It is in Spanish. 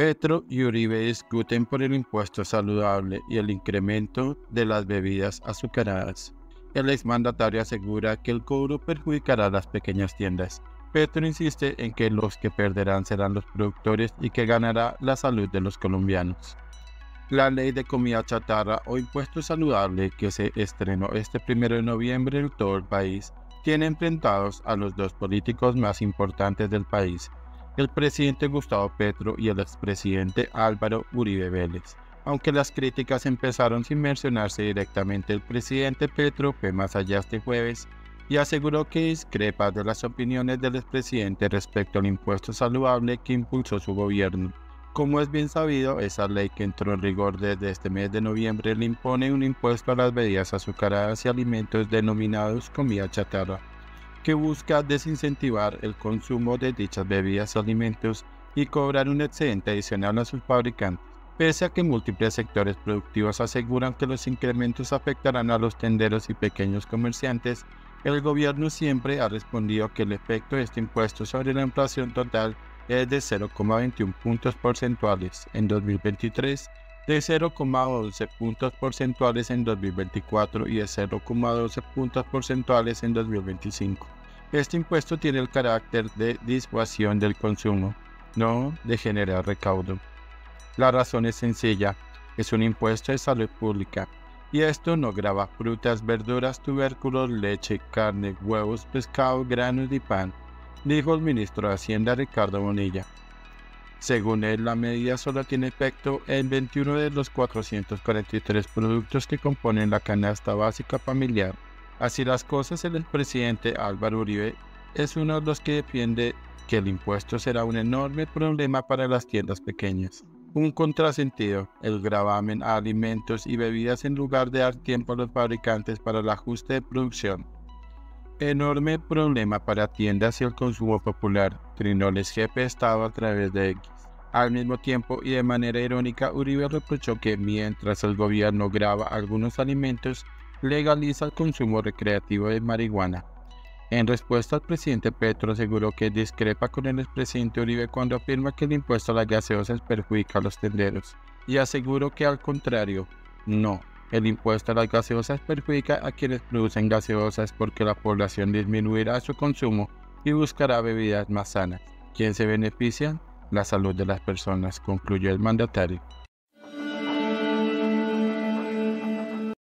Petro y Uribe discuten por el impuesto saludable y el incremento de las bebidas azucaradas. El exmandatario asegura que el cobro perjudicará a las pequeñas tiendas. Petro insiste en que los que perderán serán los productores y que ganará la salud de los colombianos. La ley de comida chatarra o impuesto saludable que se estrenó este 1 de noviembre en todo el país tiene enfrentados a los dos políticos más importantes del país, el presidente Gustavo Petro y el expresidente Álvaro Uribe Vélez. Aunque las críticas empezaron sin mencionarse directamente, el presidente Petro fue más allá este jueves y aseguró que discrepa de las opiniones del expresidente respecto al impuesto saludable que impulsó su gobierno. Como es bien sabido, esa ley que entró en rigor desde este mes de noviembre le impone un impuesto a las bebidas azucaradas y alimentos denominados comida chatarra, que busca desincentivar el consumo de dichas bebidas o alimentos y cobrar un excedente adicional a sus fabricantes. Pese a que múltiples sectores productivos aseguran que los incrementos afectarán a los tenderos y pequeños comerciantes, el gobierno siempre ha respondido que el efecto de este impuesto sobre la inflación total es de 0,21 puntos porcentuales en 2023, de 0,11 puntos porcentuales en 2024 y de 0,12 puntos porcentuales en 2025. Este impuesto tiene el carácter de disuasión del consumo, no de generar recaudo. La razón es sencilla, es un impuesto de salud pública, y esto no grava frutas, verduras, tubérculos, leche, carne, huevos, pescado, granos y pan, dijo el ministro de Hacienda Ricardo Bonilla. Según él, la medida solo tiene efecto en 21 de los 443 productos que componen la canasta básica familiar. Así las cosas, el expresidente Álvaro Uribe es uno de los que defiende que el impuesto será un enorme problema para las tiendas pequeñas. Un contrasentido, el gravamen a alimentos y bebidas en lugar de dar tiempo a los fabricantes para el ajuste de producción. Enorme problema para tiendas y el consumo popular, trinó el jefe de Estado a través de X. Al mismo tiempo y de manera irónica, Uribe reprochó que mientras el gobierno grava algunos alimentos, legaliza el consumo recreativo de marihuana. En respuesta, el presidente Petro aseguró que discrepa con el expresidente Uribe cuando afirma que el impuesto a las gaseosas perjudica a los tenderos, y aseguró que al contrario, no. El impuesto a las gaseosas perjudica a quienes producen gaseosas porque la población disminuirá su consumo y buscará bebidas más sanas. ¿Quién se beneficia? La salud de las personas, concluyó el mandatario.